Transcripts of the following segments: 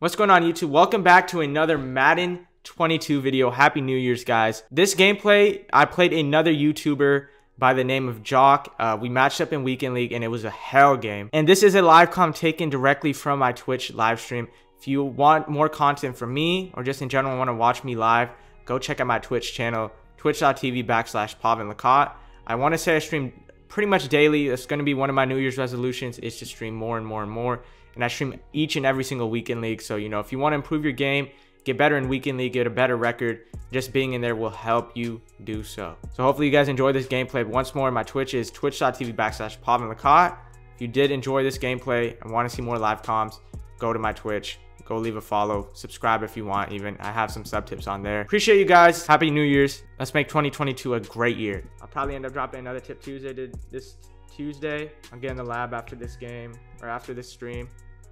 What's going on, YouTube? Welcome back to another Madden 22 video. Happy New Year's, guys. This gameplay, I played another YouTuber by the name of Jock. We matched up in Weekend League and it was a hell game. And this is a live comp taken directly from my Twitch live stream. If you want more content from me or just in general want to watch me live, go check out my Twitch channel, twitch.tv/Pavan Lakhat. I want to say I stream pretty much daily. That's going to be one of my New Year's resolutions, is to stream more and more and more. And I stream each and every single Weekend League. So, you know, if you want to improve your game, get better in Weekend League, get a better record, just being in there will help you do so. So hopefully you guys enjoy this gameplay. Once more, my Twitch is twitch.tv/Pavan Lakhat. If you did enjoy this gameplay and want to see more live comms, go to my Twitch. Go leave a follow. Subscribe if you want even. I have some sub tips on there. Appreciate you guys. Happy New Year's. Let's make 2022 a great year. I'll probably end up dropping another Tip Tuesday this Tuesday. I'm getting the lab after this game or after this stream.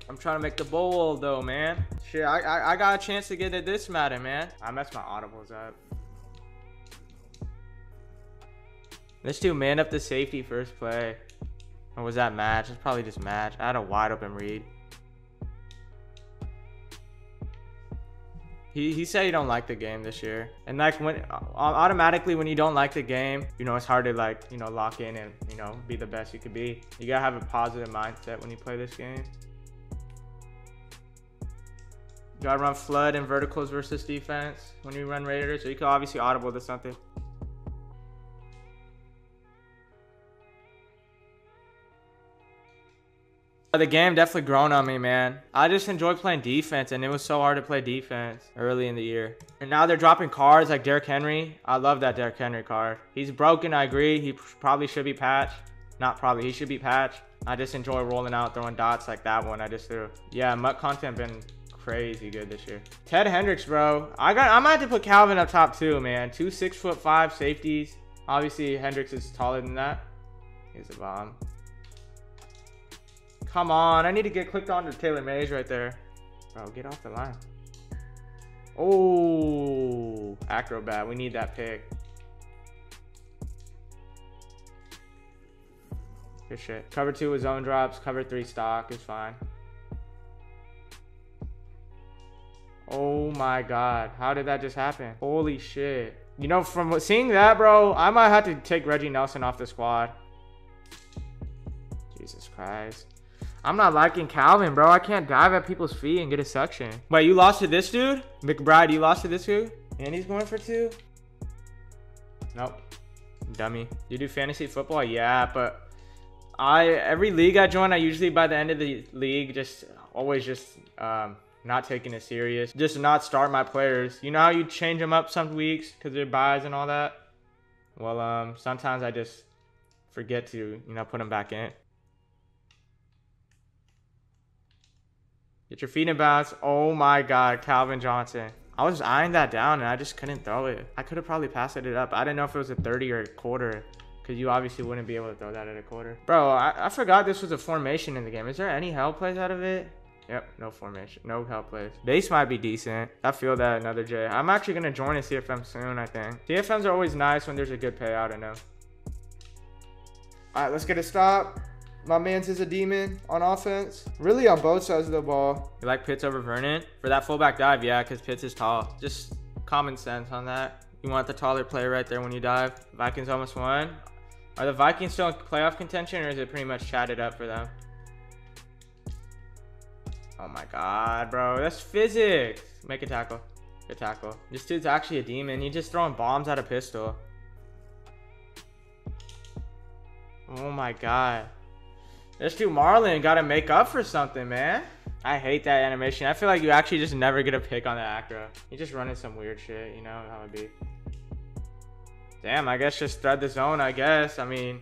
I'm trying to make the bowl though, man. Shit, I got a chance to get at this Madden, man. I messed my audibles up. Let's do man up the safety first play. Or was that match? It's probably just match. I had a wide open read. He said he don't like the game this year, and like when automatically when you don't like the game, you know, it's hard to like, you know, lock in and, you know, be the best you could be. You gotta have a positive mindset when you play this game. You gotta run flood and verticals versus defense when you run Raiders, or you could obviously audible to something. The game definitely grown on me, man. I just enjoy playing defense, and it was so hard to play defense early in the year. And now they're dropping cards like Derrick Henry. I love that Derrick Henry card. He's broken, I agree. He probably should be patched. Not probably, he should be patched. I just enjoy rolling out, throwing dots like that one I just threw. Yeah, MUT content been crazy good this year. Ted Hendricks, bro. I might have to put Calvin up top too, man. 2 6'5" safeties. Obviously, Hendricks is taller than that. He's a bomb. Come on, I need to get clicked on to Taylor Mays right there. Bro, get off the line. Oh, acrobat. We need that pick. Good shit. Cover 2 with zone drops. Cover 3 stock is fine. Oh my God. How did that just happen? Holy shit. You know, from seeing that, bro, I might have to take Reggie Nelson off the squad. Jesus Christ. I'm not liking Calvin, bro. I can't dive at people's feet and get a suction. Wait, you lost to this dude? McBride, you lost to this dude? And he's going for 2? Nope. Dummy. You do fantasy football? Yeah, but every league I join, I usually by the end of the league, just always just not taking it serious. Just not start my players. You know how you change them up some weeks because they're buys and all that? Well, sometimes I just forget to, you know, put them back in. Get your feet in bounds. Oh my God, Calvin Johnson. I was eyeing that down and I just couldn't throw it. I could have probably passed it up. I didn't know if it was a 30 or a quarter, because you obviously wouldn't be able to throw that at a quarter. Bro, I forgot this was a formation in the game. Is there any help plays out of it? Yep, no formation, no help plays. Base might be decent. I feel that another J. I'm actually going to join a CFM soon, I think. CFMs are always nice when there's a good payout in them. All right, let's get a stop. My man's is a demon on offense. Really on both sides of the ball. You like Pitts over Vernon? For that fullback dive, yeah, because Pitts is tall. Just common sense on that. You want the taller player right there when you dive. Vikings almost won. Are the Vikings still in playoff contention, or is it pretty much chatted up for them? Oh my God, bro. That's physics. Make a tackle. Good tackle. This dude's actually a demon. He's just throwing bombs out of pistol. Oh my God. This dude Marlon gotta make up for something, man. I hate that animation. I feel like you actually just never get a pick on the acro. You're just running some weird shit, you know how it be. Damn, I guess just thread the zone, I guess. I mean,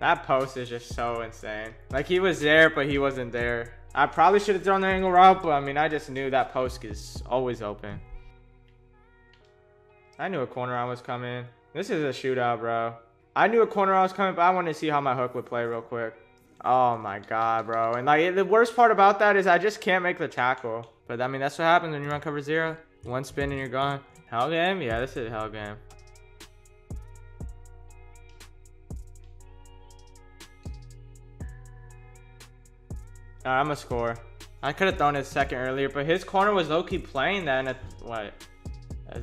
that post is just so insane. Like, he was there, but he wasn't there. I probably should have thrown the angle route, but I mean, I just knew that post is always open. I knew a corner I was coming. This is a shootout, bro. I knew a corner I was coming, but I wanted to see how my hook would play real quick. Oh my God, bro. And like, the worst part about that is I just can't make the tackle. But I mean, that's what happens when you run cover 0. One spin and you're gone. Hell game? Yeah, this is a hell game. Right, I'm a score. I could have thrown his second earlier, but his corner was low-key playing then at what?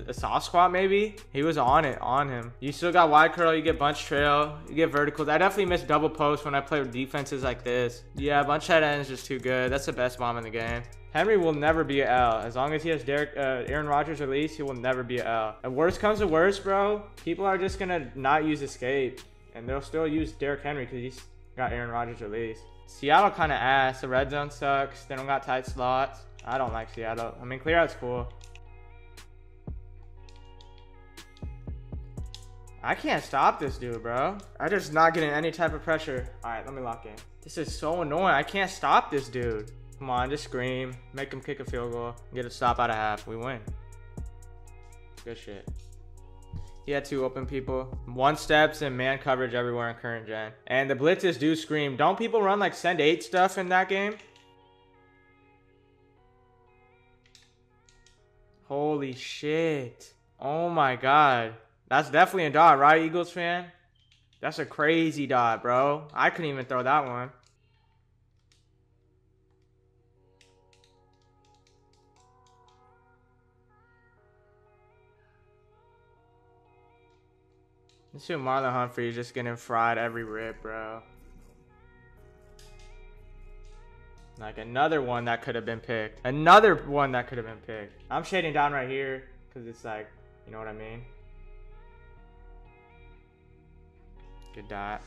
A soft squat maybe? He was on it, on him. You still got wide curl, you get bunch trail, you get verticals. I definitely miss double post when I play with defenses like this. Yeah, bunch head ends just too good. That's the best bomb in the game. Henry will never be an L. As long as he has Aaron Rodgers release, he will never be an L. If worst comes to worst, bro, people are just gonna not use escape, and they'll still use Derrick Henry because he's got Aaron Rodgers release. Seattle kind of ass. The red zone sucks. They don't got tight slots. I don't like Seattle. I mean, clear out's cool. I can't stop this dude, bro. I'm just not getting any type of pressure. All right, let me lock in. This is so annoying. I can't stop this dude. Come on, just scream. Make him kick a field goal. Get a stop out of half. We win. Good shit. He had two open people. One steps and man coverage everywhere in current gen. And the blitzes do scream. Don't people run like send 8 stuff in that game? Holy shit. Oh my God. That's definitely a dot, right, Eagles fan? That's a crazy dot, bro. I couldn't even throw that one. This dude Marlon Humphrey is just getting fried every rip, bro. Like another one that could have been picked. Another one that could have been picked. I'm shading down right here because it's like, you know what I mean? Good dot.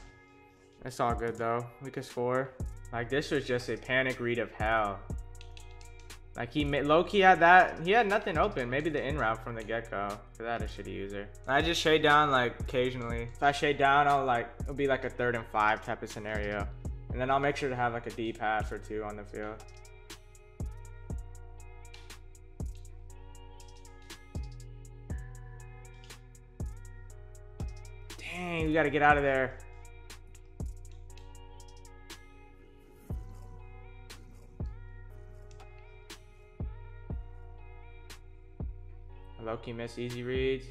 It's all good though. Week is 4. Like this was just a panic read of hell. Like he low-key had that. He had nothing open. Maybe the in route from the get-go. That is a shitty user. I just shade down like occasionally. If I shade down, I'll like it'll be like a 3rd and 5 type of scenario, and then I'll make sure to have like a deep pass or 2 on the field. Dang, we gotta get out of there. Low-key miss easy reads.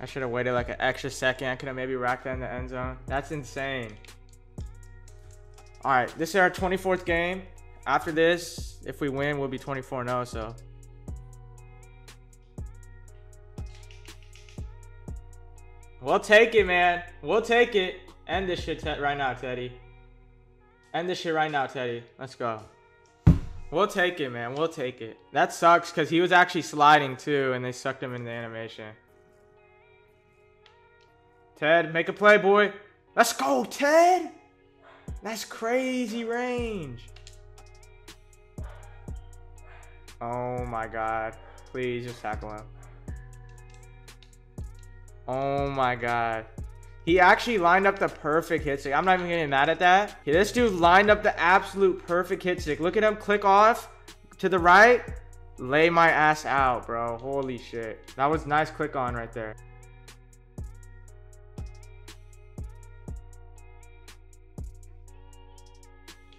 I should have waited like an extra second. I could have maybe racked that in the end zone. That's insane. All right, this is our 24th game. After this, if we win, we'll be 24-0, so. We'll take it, man. We'll take it. End this shit right now, Teddy. End this shit right now, Teddy. Let's go. We'll take it, man. We'll take it. That sucks because he was actually sliding too, and they sucked him in the animation. Ted, make a play, boy. Let's go, Ted. That's crazy range. Oh, my God. Please just tackle him. Oh my God. He actually lined up the perfect hit stick. I'm not even getting mad at that. Yeah, this dude lined up the absolute perfect hit stick. Look at him click off to the right. Lay my ass out, bro. Holy shit. That was nice click on right there.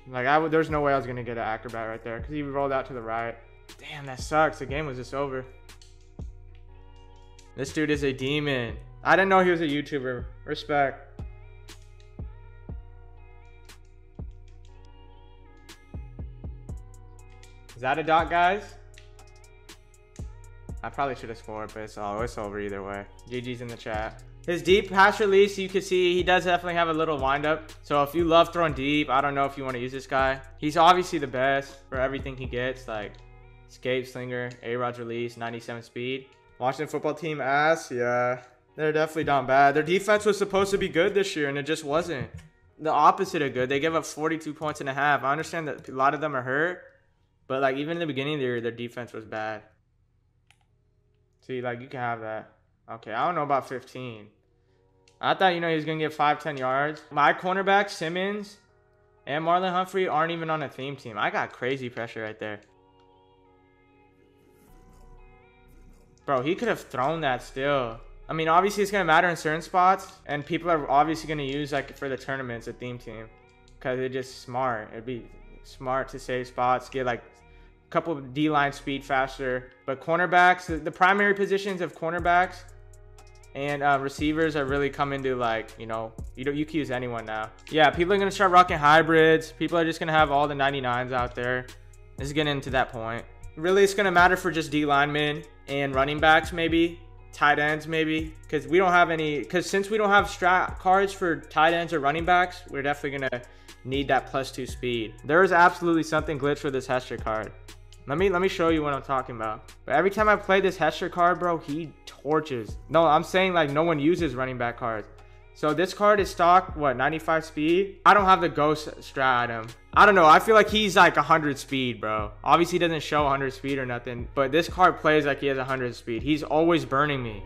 Like, there's no way I was going to get an acrobat right there because he rolled out to the right. Damn, that sucks. The game was just over. This dude is a demon. I didn't know he was a YouTuber. Respect. Is that a dot, guys? I probably should have scored, but it's over either way. GG's in the chat. His deep pass release, you can see he does definitely have a little wind up. So if you love throwing deep, I don't know if you want to use this guy. He's obviously the best for everything he gets, like escape, slinger, A-Rod's release, 97 speed. Washington football team ass, yeah. They're definitely down bad. Their defense was supposed to be good this year, and it just wasn't. The opposite of good. They gave up 42.5 points. I understand that a lot of them are hurt, but like even in the beginning of the year, their defense was bad. See, like you can have that. Okay, I don't know about 15. I thought, you know, he was gonna get 5-10 yards. My cornerback, Simmons, and Marlon Humphrey aren't even on a theme team. I got crazy pressure right there. Bro, he could have thrown that still. I mean, obviously, it's going to matter in certain spots. And people are obviously going to use, like, for the tournaments, a theme team. Because it's just smart. It'd be smart to save spots. Get, like, a couple D-line speed faster. But cornerbacks, the primary positions of cornerbacks And receivers are really coming to, like, you know, you can use anyone now. Yeah, people are going to start rocking hybrids. People are just going to have all the 99s out there. This is getting into that point. Really, it's going to matter for just D linemen and running backs, maybe tight ends, maybe, because we don't have any, because since we don't have strat cards for tight ends or running backs, we're definitely going to need that +2 speed. There is absolutely something glitch with this Hester card. Let me show you what I'm talking about. But every time I play this Hester card, bro, he torches. No, I'm saying, like, no one uses running back cards. So this card is stock, what, 95 speed? I don't have the ghost strat item. I don't know. I feel like he's like 100 speed, bro. Obviously, he doesn't show 100 speed or nothing. But this card plays like he has 100 speed. He's always burning me.